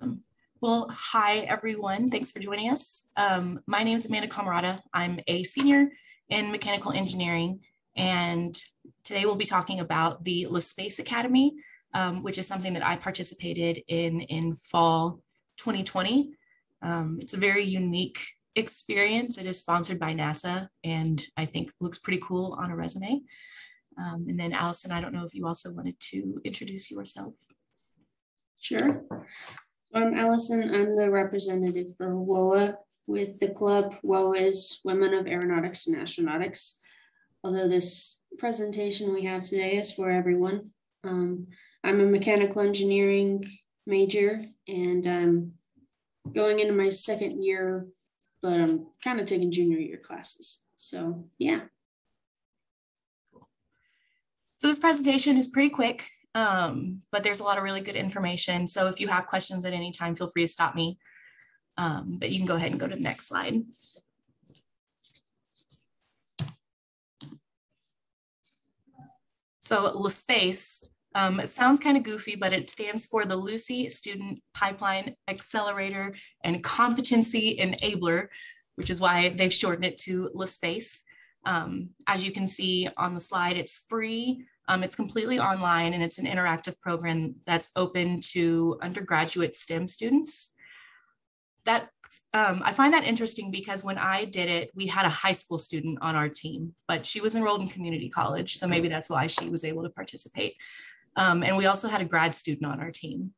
Awesome. Well, hi, everyone. Thanks for joining us. My name is Amanda Camerata. I'm a senior in mechanical engineering, and today we'll be talking about the LaSpace Academy, which is something that I participated in fall 2020. It's a very unique experience. It is sponsored by NASA, and I think looks pretty cool on a resume. And then Allison, I don't know if you also wanted to introduce yourself. Sure. So I'm Allison. I'm the representative for WOAA with the club. WOAA is Women of Aeronautics and Astronautics. Although this presentation we have today is for everyone. I'm a mechanical engineering major, and I'm going into my second year, but I'm kind of taking junior year classes. So yeah. Cool. So this presentation is pretty quick. But there's a lot of really good information. So if you have questions at any time, feel free to stop me. But you can go ahead and go to the next slide. So LaSpace sounds kind of goofy, but it stands for the Lucy Student Pipeline Accelerator and Competency Enabler, which is why they've shortened it to LaSpace. As you can see on the slide, it's free. It's completely online, and it's an interactive program that's open to undergraduate STEM students. I find that interesting because when I did it, we had a high school student on our team, but she was enrolled in community college, so maybe that's why she was able to participate. And we also had a grad student on our team.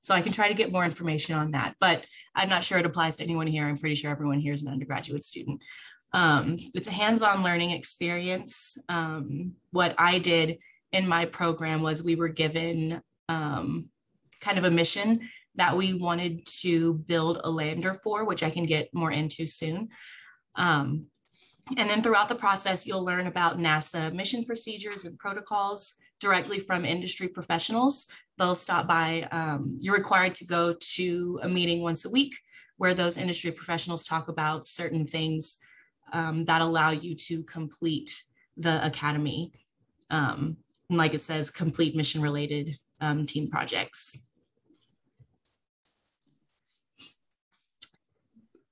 So I can try to get more information on that, but I'm not sure it applies to anyone here. I'm pretty sure everyone here is an undergraduate student. It's a hands-on learning experience. What I did in my program was we were given kind of a mission that we wanted to build a lander for, which I can get more into soon. And then throughout the process, you'll learn about NASA mission procedures and protocols directly from industry professionals. They'll stop by, you're required to go to a meeting once a week where those industry professionals talk about certain things that allow you to complete the academy. And like it says, complete mission-related team projects.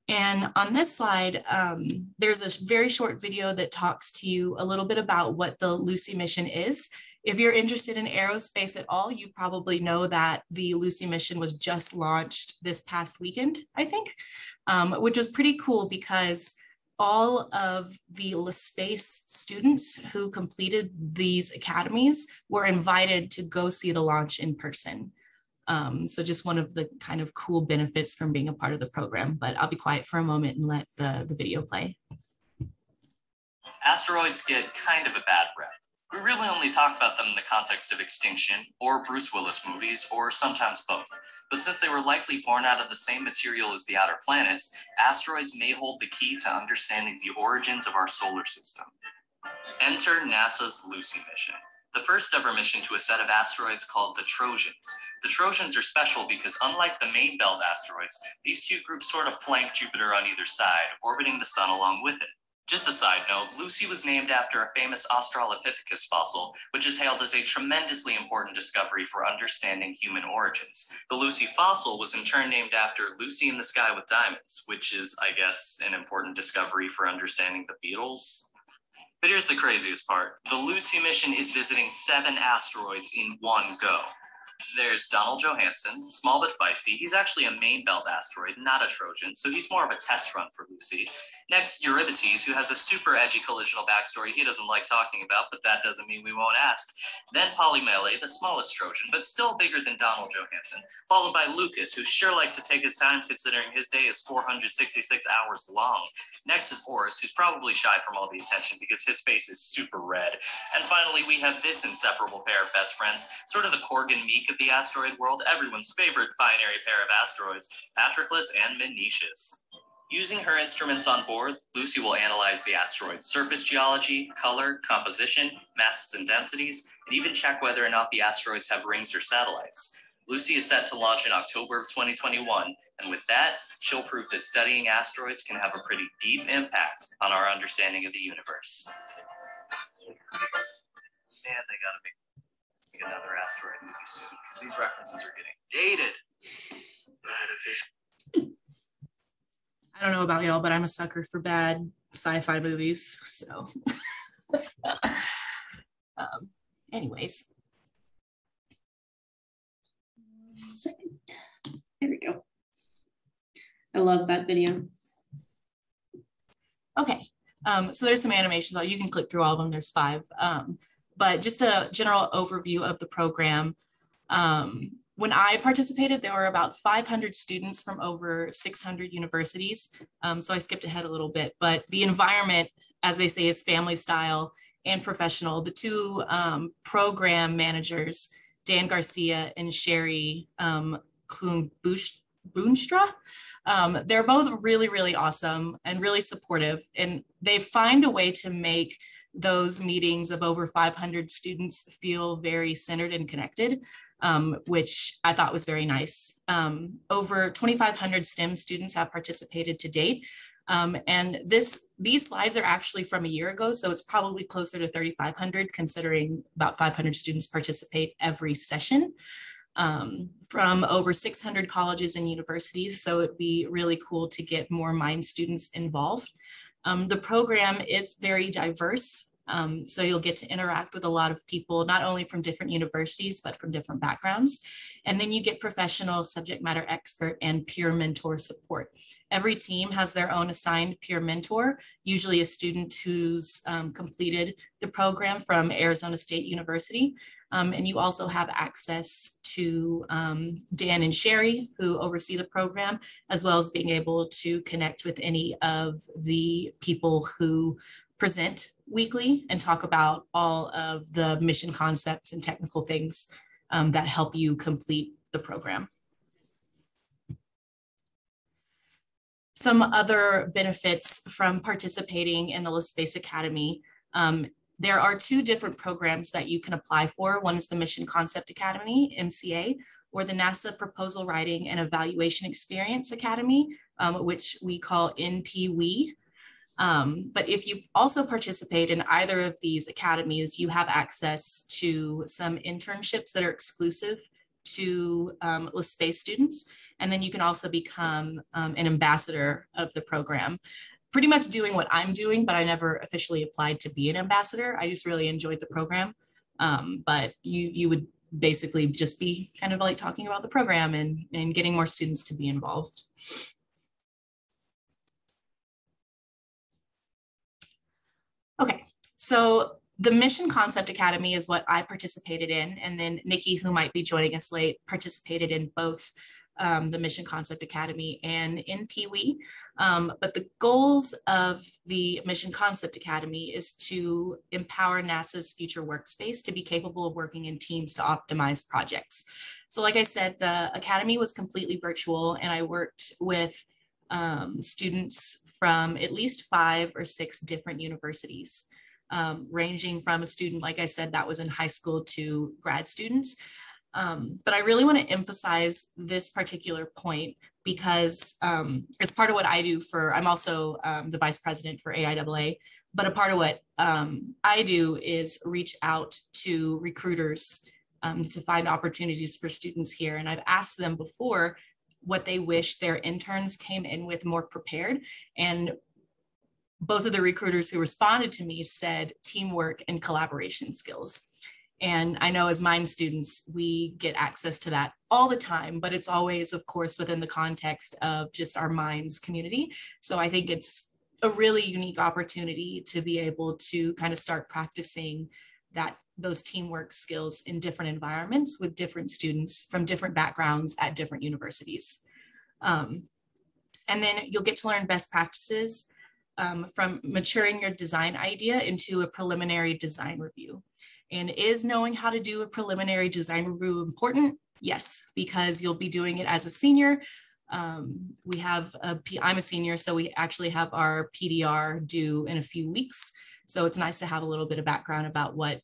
And on this slide, there's a very short video that talks to you a little bit about what the Lucy mission is. If you're interested in aerospace at all, you probably know that the Lucy mission was just launched this past weekend, I think, which was pretty cool because all of the LaSpace students who completed these academies were invited to go see the launch in person. So just one of the kind of cool benefits from being a part of the program, but I'll be quiet for a moment and let the video play. Asteroids get kind of a bad rep. We really only talk about them in the context of Extinction or Bruce Willis movies, or sometimes both. But since they were likely born out of the same material as the outer planets, asteroids may hold the key to understanding the origins of our solar system. Enter NASA's Lucy mission, the first ever mission to a set of asteroids called the Trojans. The Trojans are special because unlike the main belt asteroids, these two groups sort of flank Jupiter on either side, orbiting the sun along with it. Just a side note, Lucy was named after a famous Australopithecus fossil, which is hailed as a tremendously important discovery for understanding human origins. The Lucy fossil was in turn named after Lucy in the Sky with Diamonds, which is, I guess, an important discovery for understanding the Beatles. But here's the craziest part. The Lucy mission is visiting 7 asteroids in one go. There's Donald Johanson, small but feisty. He's actually a main belt asteroid, not a Trojan, so he's more of a test run for Lucy. Next, Eurybates, who has a super edgy collisional backstory he doesn't like talking about, but that doesn't mean we won't ask. Then Polymele, the smallest Trojan, but still bigger than Donald Johanson, followed by Lucas, who sure likes to take his time considering his day is 466 hours long. Next is Horus, who's probably shy from all the attention because his face is super red. And finally, we have this inseparable pair of best friends, sort of the Korg and Meek of the asteroid world, everyone's favorite binary pair of asteroids, Patroclus and Menoetius. Using her instruments on board, Lucy will analyze the asteroid's surface geology, color, composition, masses and densities, and even check whether or not the asteroids have rings or satellites. Lucy is set to launch in October of 2021, and with that, she'll prove that studying asteroids can have a pretty deep impact on our understanding of the universe. Man, they gotta make another asteroid movie soon, because these references are getting dated. I don't know about y'all, but I'm a sucker for bad sci-fi movies. So anyways. There we go. I love that video. Okay. So there's some animations. You can click through all of them. There's 5. But just a general overview of the program. When I participated, there were about 500 students from over 600 universities. So I skipped ahead a little bit, but the environment, as they say, is family style and professional. The two program managers, Dan Garcia and Sherry Boonstra, they're both really, really awesome and really supportive. And they find a way to make those meetings of over 500 students feel very centered and connected. Which I thought was very nice. Over 2,500 STEM students have participated to date. And these slides are actually from a year ago, so it's probably closer to 3,500, considering about 500 students participate every session from over 600 colleges and universities. So it'd be really cool to get more MIND students involved. The program is very diverse. So you'll get to interact with a lot of people, not only from different universities, but from different backgrounds. And then you get professional subject matter expert and peer mentor support. Every team has their own assigned peer mentor, usually a student who's completed the program from Arizona State University. And you also have access to Dan and Sherry, who oversee the program, as well as being able to connect with any of the people who present weekly and talk about all of the mission concepts and technical things that help you complete the program. Some other benefits from participating in the LaSpace Academy. There are 2 different programs that you can apply for. One is the Mission Concept Academy, MCA, or the NASA Proposal Writing and Evaluation Experience Academy, which we call NPWE. But if you also participate in either of these academies, you have access to some internships that are exclusive to LaSpace students. And then you can also become an ambassador of the program. Pretty much doing what I'm doing, but I never officially applied to be an ambassador. I just really enjoyed the program. But you would basically just be kind of like talking about the program and getting more students to be involved. Okay, so the Mission Concept Academy is what I participated in, and then Nikki, who might be joining us late, participated in both the Mission Concept Academy and NPWE. But the goals of the Mission Concept Academy is to empower NASA's future workspace to be capable of working in teams to optimize projects. So like I said, the academy was completely virtual, and I worked with students from at least 5 or 6 different universities, ranging from a student, like I said, that was in high school to grad students. But I really want to emphasize this particular point because as part of what I do for, I'm also the vice president for AIAA, but a part of what I do is reach out to recruiters to find opportunities for students here. And I've asked them before what they wish their interns came in with more prepared. And both of the recruiters who responded to me said teamwork and collaboration skills. And I know as MIND students, we get access to that all the time, but it's always, of course, within the context of just our MIND's community. So I think it's a really unique opportunity to be able to kind of start practicing those teamwork skills in different environments with different students from different backgrounds at different universities. And then you'll get to learn best practices from maturing your design idea into a preliminary design review. And is knowing how to do a preliminary design review important? Yes, because you'll be doing it as a senior. I'm a senior, so we actually have our PDR due in a few weeks. So it's nice to have a little bit of background about what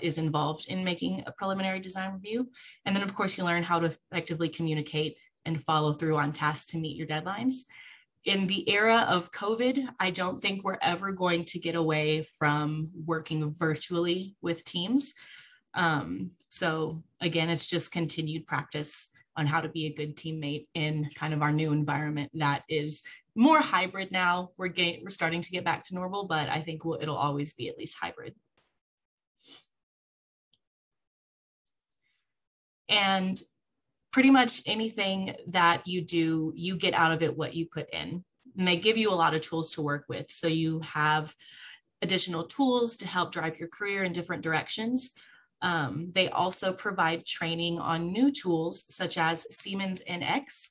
is involved in making a preliminary design review. And then of course you learn how to effectively communicate and follow through on tasks to meet your deadlines. In the era of COVID, I don't think we're ever going to get away from working virtually with teams. So again, it's just continued practice on how to be a good teammate in kind of our new environment that is more hybrid now. We're starting to get back to normal, but I think it'll always be at least hybrid. And pretty much anything that you do, you get out of it what you put in. And they give you a lot of tools to work with. So you have additional tools to help drive your career in different directions. They also provide training on new tools such as Siemens NX.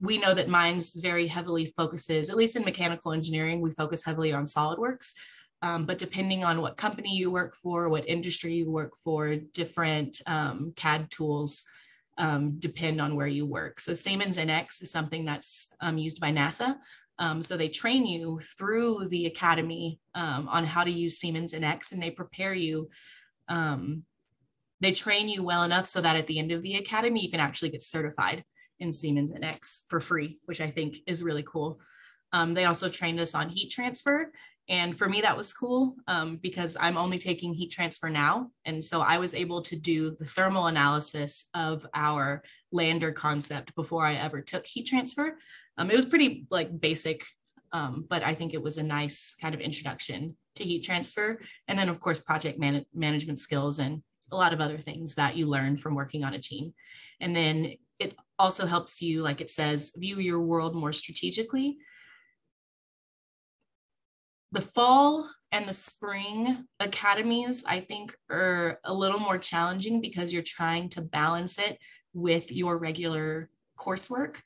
We know that mine's very heavily focuses, at least in mechanical engineering, we focus heavily on SolidWorks. But depending on what company you work for, what industry you work for, different CAD tools depend on where you work. So Siemens NX is something that's used by NASA. So they train you through the academy on how to use Siemens NX, and they prepare you. They train you well enough so that at the end of the academy, you can actually get certified in Siemens NX for free, which I think is really cool. They also trained us on heat transfer. And for me, that was cool because I'm only taking heat transfer now. And so I was able to do the thermal analysis of our lander concept before I ever took heat transfer. It was pretty like basic, but I think it was a nice kind of introduction to heat transfer. And then of course, project management skills and a lot of other things that you learn from working on a team. And then it also helps you, like it says, view your world more strategically. The fall and the spring academies, I think, are a little more challenging because you're trying to balance it with your regular coursework.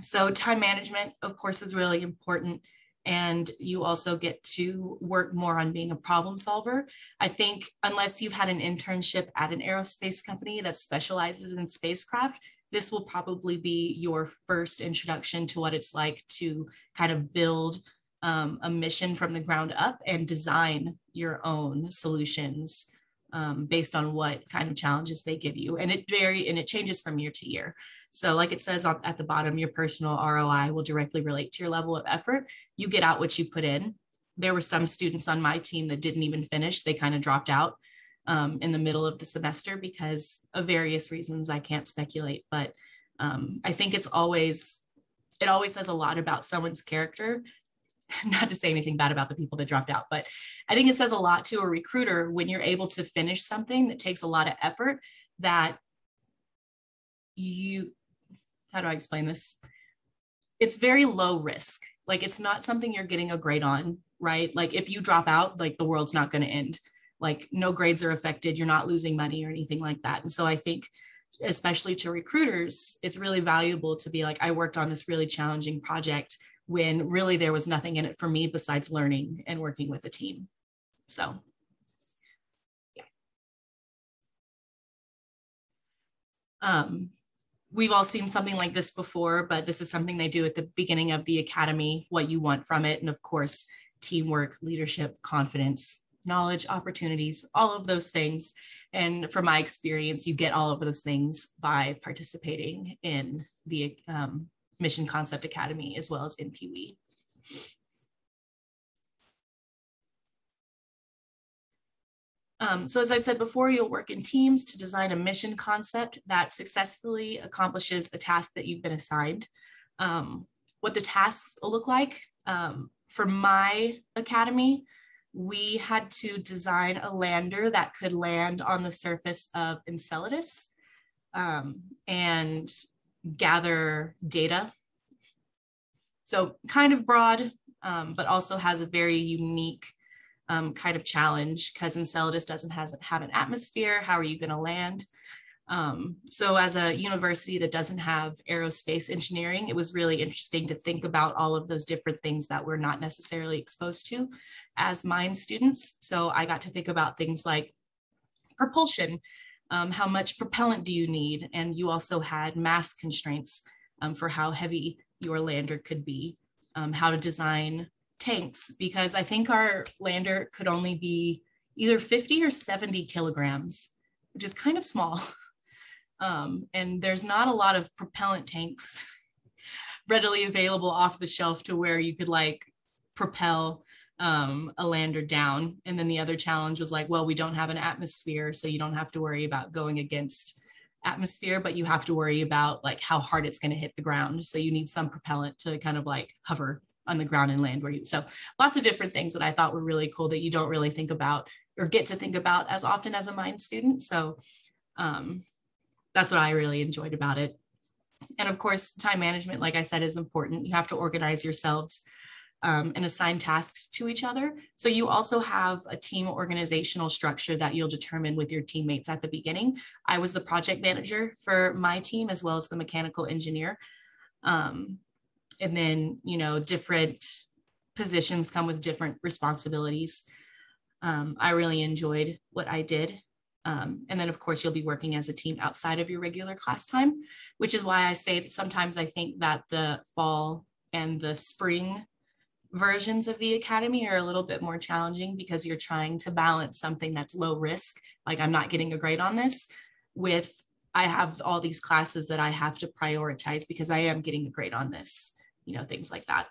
So time management, of course, is really important. And you also get to work more on being a problem solver. I think unless you've had an internship at an aerospace company that specializes in spacecraft, this will probably be your first introduction to what it's like to kind of build a mission from the ground up and design your own solutions based on what kind of challenges they give you. And it changes from year to year. So like it says at the bottom, your personal ROI will directly relate to your level of effort. You get out what you put in. There were some students on my team that didn't even finish. They kind of dropped out in the middle of the semester because of various reasons. I can't speculate, but I think it always says a lot about someone's character. Not to say anything bad about the people that dropped out, but I think it says a lot to a recruiter when you're able to finish something that takes a lot of effort that you, how do I explain this? It's very low risk. Like it's not something you're getting a grade on, right? Like if you drop out, like the world's not going to end. Like no grades are affected. You're not losing money or anything like that. And so I think especially to recruiters, it's really valuable to be like, I worked on this really challenging project when really there was nothing in it for me besides learning and working with a team. So, yeah. We've all seen something like this before, but this is something they do at the beginning of the academy, what you want from it, and of course, teamwork, leadership, confidence, knowledge, opportunities, all of those things. And from my experience, you get all of those things by participating in the Mission Concept Academy, as well as MPE. So as I've said before, you'll work in teams to design a mission concept that successfully accomplishes the task that you've been assigned. What the tasks will look like, for my academy, we had to design a lander that could land on the surface of Enceladus and gather data. So kind of broad, but also has a very unique kind of challenge because Enceladus doesn't have an atmosphere. How are you going to land? So as a university that doesn't have aerospace engineering, it was really interesting to think about all of those different things that we're not necessarily exposed to as mine students. So I got to think about things like propulsion. How much propellant do you need? And you also had mass constraints for how heavy your lander could be, how to design tanks, because I think our lander could only be either 50 or 70 kilograms, which is kind of small. And there's not a lot of propellant tanks readily available off the shelf to where you could like propel a lander down. And then the other challenge was like, well, we don't have an atmosphere, so you don't have to worry about going against atmosphere, but you have to worry about like how hard it's going to hit the ground. So you need some propellant to kind of like hover on the ground and land where you, so lots of different things that I thought were really cool that you don't really think about or get to think about as often as a mine student. So that's what I really enjoyed about it. And of course, time management, like I said, is important. You have to organize yourselves and assign tasks to each other. So you also have a team organizational structure that you'll determine with your teammates at the beginning. I was the project manager for my team as well as the mechanical engineer. And then, you know, different positions come with different responsibilities. I really enjoyed what I did. And then, of course, you'll be working as a team outside of your regular class time, which is why I say that sometimes I think that the fall and the spring versions of the academy are a little bit more challenging, because you're trying to balance something that's low risk, like I'm not getting a grade on this, with I have all these classes that I have to prioritize because I am getting a grade on this, you know, things like that.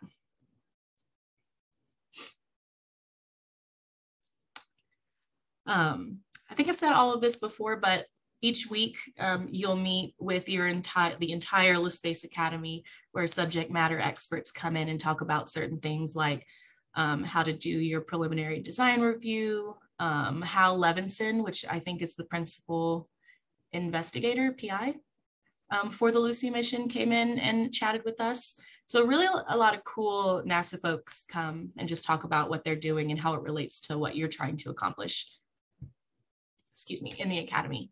I think I've said all of this before, but each week you'll meet with your the entire ListSpace Academy, where subject matter experts come in and talk about certain things like how to do your preliminary design review, Hal Levinson, which I think is the principal investigator, PI, for the Lucy mission, came in and chatted with us. So really a lot of cool NASA folks come and just talk about what they're doing and how it relates to what you're trying to accomplish, excuse me, in the academy.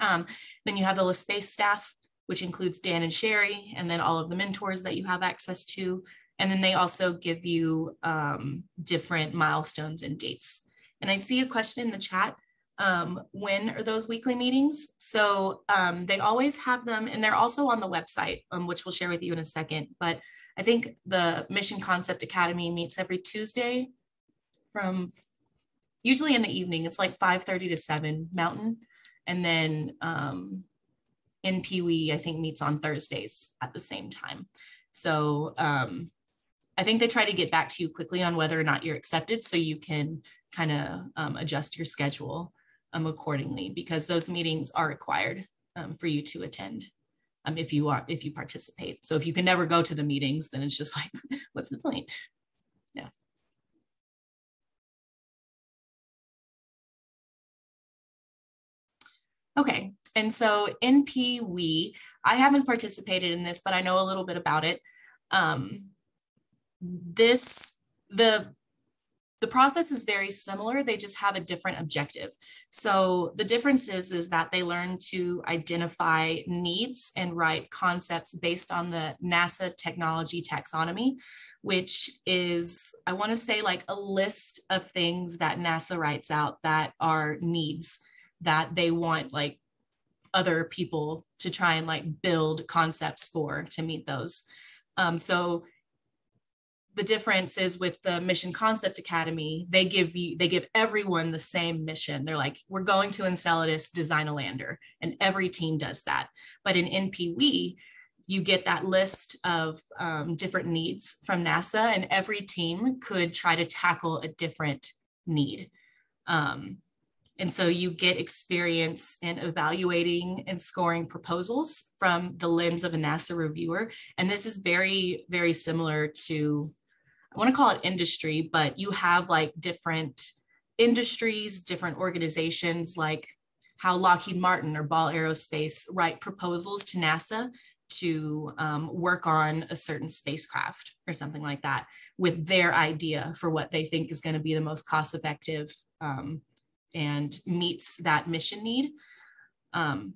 Then you have the ListSpace staff, which includes Dan and Sherry, and then all of the mentors that you have access to. And then they also give you different milestones and dates. And I see a question in the chat, when are those weekly meetings? So they always have them, and they're also on the website, which we'll share with you in a second. But I think the Mission Concept Academy meets every Tuesday from usually in the evening. It's like 5:30 to 7 Mountain. And then NPWE, I think, meets on Thursdays at the same time. So I think they try to get back to you quickly on whether or not you're accepted, so you can kind of adjust your schedule accordingly, because those meetings are required for you to attend if you participate. So if you can never go to the meetings, then it's just like, what's the point? Yeah. Okay, and so NPWE, I haven't participated in this, but I know a little bit about it. The process is very similar, they just have a different objective. So the difference is that they learn to identify needs and write concepts based on the NASA technology taxonomy, which is, I wanna say, like a list of things that NASA writes out that are needs that they want like other people to try and like build concepts for to meet those. So the difference is with the Mission Concept Academy, they give everyone the same mission. They're like, we're going to Enceladus, design a lander, and every team does that. But in NPWE, you get that list of different needs from NASA, and every team could try to tackle a different need. And so you get experience in evaluating and scoring proposals from the lens of a NASA reviewer. And this is very, very similar to, I want to call it industry, but you have like different industries, different organizations, like how Lockheed Martin or Ball Aerospace write proposals to NASA to work on a certain spacecraft or something like that, with their idea for what they think is going to be the most cost-effective and meets that mission need. And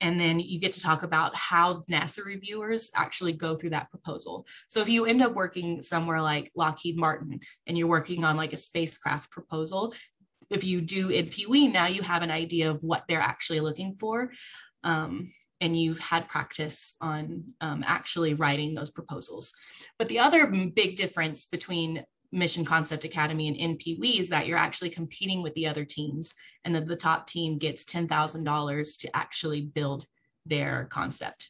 then you get to talk about how NASA reviewers actually go through that proposal. So if you end up working somewhere like Lockheed Martin and you're working on like a spacecraft proposal, if you do NPWE, now you have an idea of what they're actually looking for. And you've had practice on actually writing those proposals. But the other big difference between Mission Concept Academy and NPWE is that you're actually competing with the other teams, and that the top team gets $10,000 to actually build their concept.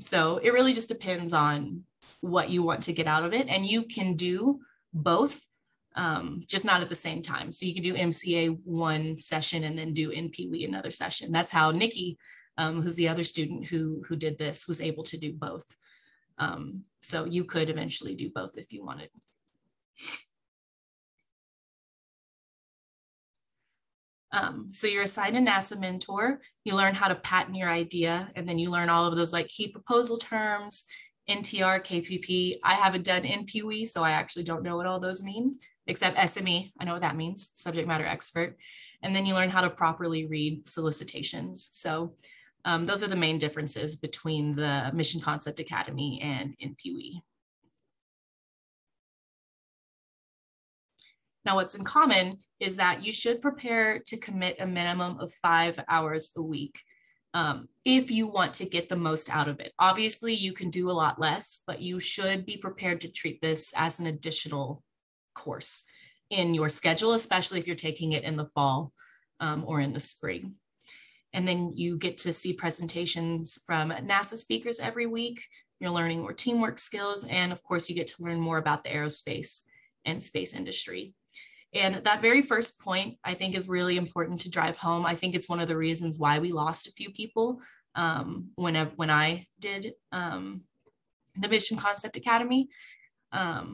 So it really just depends on what you want to get out of it, and you can do both. just not at the same time. So you could do MCA one session and then do NPWE another session. That's how Nikki, who's the other student who did this, was able to do both. So you could eventually do both if you wanted. So you're assigned a NASA mentor, you learn how to patent your idea, and then you learn all of those like key proposal terms, NTR, KPP. I haven't done NPWE, so I actually don't know what all those mean, except SME, I know what that means, subject matter expert. And then you learn how to properly read solicitations. So those are the main differences between the Mission Concept Academy and NPWE. Now, what's in common is that you should prepare to commit a minimum of 5 hours a week if you want to get the most out of it. Obviously, you can do a lot less, but you should be prepared to treat this as an additional course in your schedule, especially if you're taking it in the fall or in the spring. And then you get to see presentations from NASA speakers every week. You're learning more teamwork skills, and of course, you get to learn more about the aerospace and space industry. And that very first point, I think, is really important to drive home. I think it's one of the reasons why we lost a few people when I did the Mission Concept Academy. It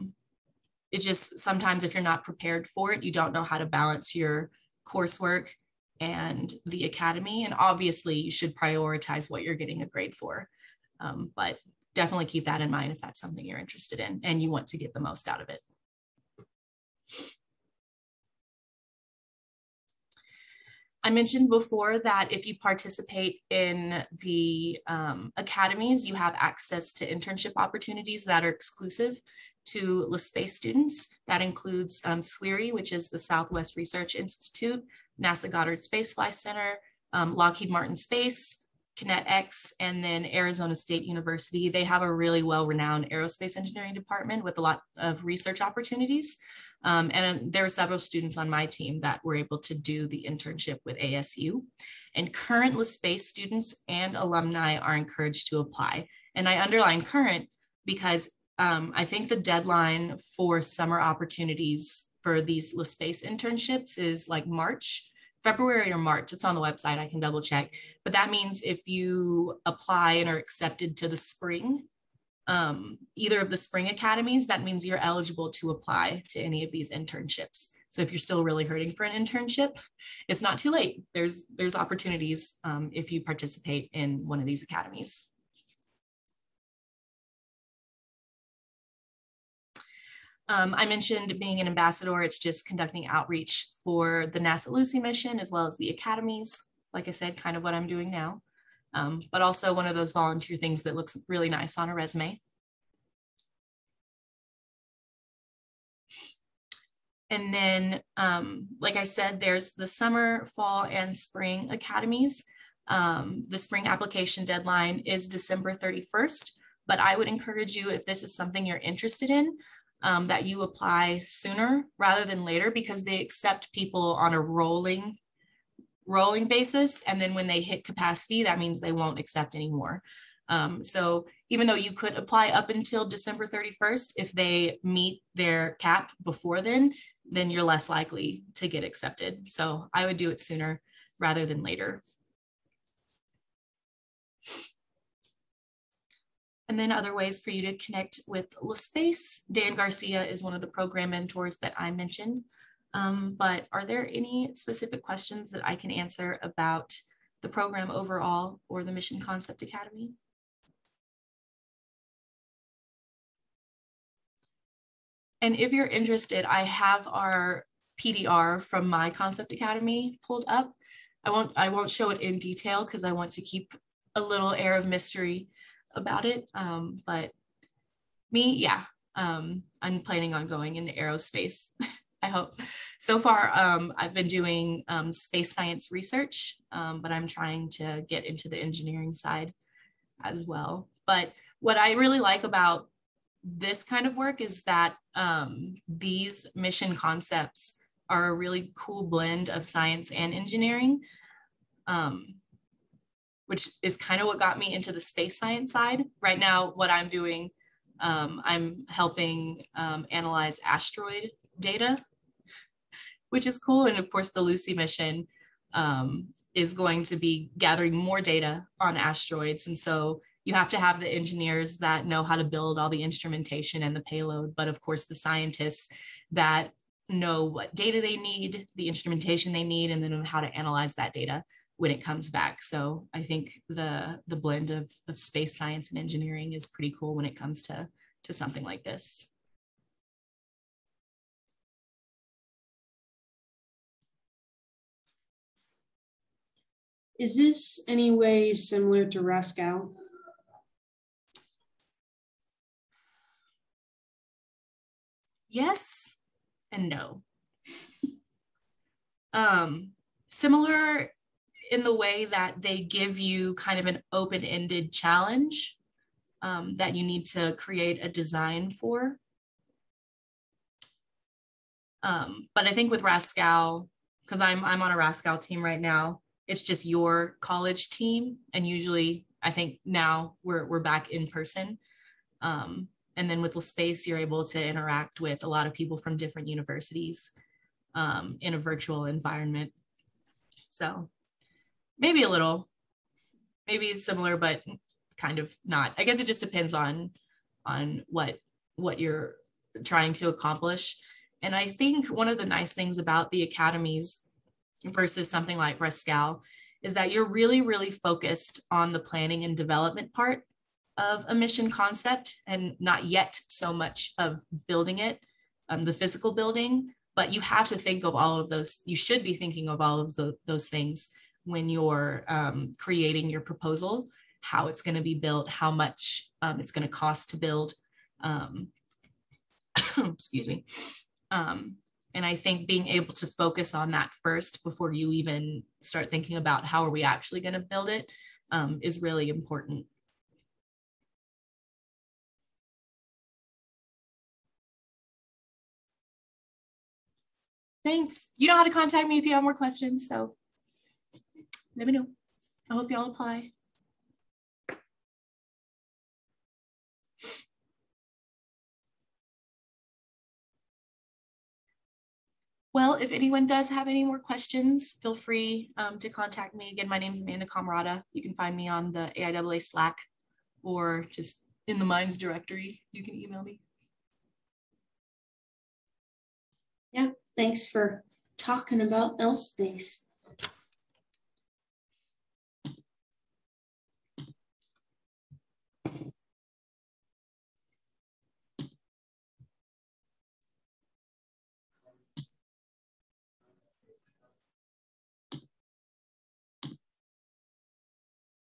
just sometimes if you're not prepared for it, you don't know how to balance your coursework and the academy. And obviously you should prioritize what you're getting a grade for. But definitely keep that in mind if that's something you're interested in and you want to get the most out of it. I mentioned before that if you participate in the academies, you have access to internship opportunities that are exclusive to LaSpace students. That includes SWIRI, which is the Southwest Research Institute, NASA Goddard Space Flight Center, Lockheed Martin Space, KinetX, and then Arizona State University. They have a really well-renowned aerospace engineering department with a lot of research opportunities. And there were several students on my team that were able to do the internship with ASU. And current LaSpace students and alumni are encouraged to apply. And I underline current because I think the deadline for summer opportunities for these LaSpace internships is like February or March. It's on the website, I can double check. But that means if you apply and are accepted to the spring, either of the spring academies, that means you're eligible to apply to any of these internships. So if you're still really hurting for an internship, it's not too late. There's opportunities if you participate in one of these academies. I mentioned being an ambassador. It's just conducting outreach for the NASA Lucy mission as well as the academies. Like I said, kind of what I'm doing now. But also one of those volunteer things that looks really nice on a resume. And then, like I said, there's the summer, fall, and spring academies. The spring application deadline is December 31st, but I would encourage you, if this is something you're interested in, that you apply sooner rather than later, because they accept people on a rolling basis, and then when they hit capacity, that means they won't accept anymore. So even though you could apply up until December 31st, if they meet their cap before then you're less likely to get accepted. So I would do it sooner rather than later. And then other ways for you to connect with LaSpace. Dan Garcia is one of the program mentors that I mentioned. But are there any specific questions that I can answer about the program overall or the Mission Concept Academy? And if you're interested, I have our PDR from my Concept Academy pulled up. I won't show it in detail because I want to keep a little air of mystery about it. I'm planning on going into aerospace. I hope. So far, I've been doing space science research, but I'm trying to get into the engineering side as well. But what I really like about this kind of work is that these mission concepts are a really cool blend of science and engineering, which is kind of what got me into the space science side. Right now, what I'm doing I'm helping analyze asteroid data, which is cool. And of course, the Lucy mission is going to be gathering more data on asteroids. And so you have to have the engineers that know how to build all the instrumentation and the payload, but of course, the scientists that know what data they need, the instrumentation they need, and then how to analyze that data when it comes back. So I think the blend of space science and engineering is pretty cool when it comes to something like this. Is this any way similar to Raskow? Yes and no. Similar in the way that they give you kind of an open-ended challenge that you need to create a design for. But I think with Raskow, because I'm on a Raskow team right now, it's just your college team. And usually I think now we're back in person. And then with the space, you're able to interact with a lot of people from different universities in a virtual environment. So maybe a little, maybe similar, but kind of not. I guess it just depends on what you're trying to accomplish. And I think one of the nice things about the academies versus something like Raskow is that you're really, really focused on the planning and development part of a mission concept and not yet so much of building it, the physical building, but you have to think of all of those, you should be thinking of all of those things when you're creating your proposal, how it's gonna be built, how much it's gonna cost to build, excuse me. And I think being able to focus on that first before you even start thinking about how are we actually going to build it is really important. Thanks. You know how to contact me if you have more questions, so let me know. I hope y'all apply. Well, if anyone does have any more questions, feel free to contact me. Again, my name is Amanda Camerata. You can find me on the AIAA Slack or just in the Minds directory. You can email me. Yeah, thanks for talking about L-Space.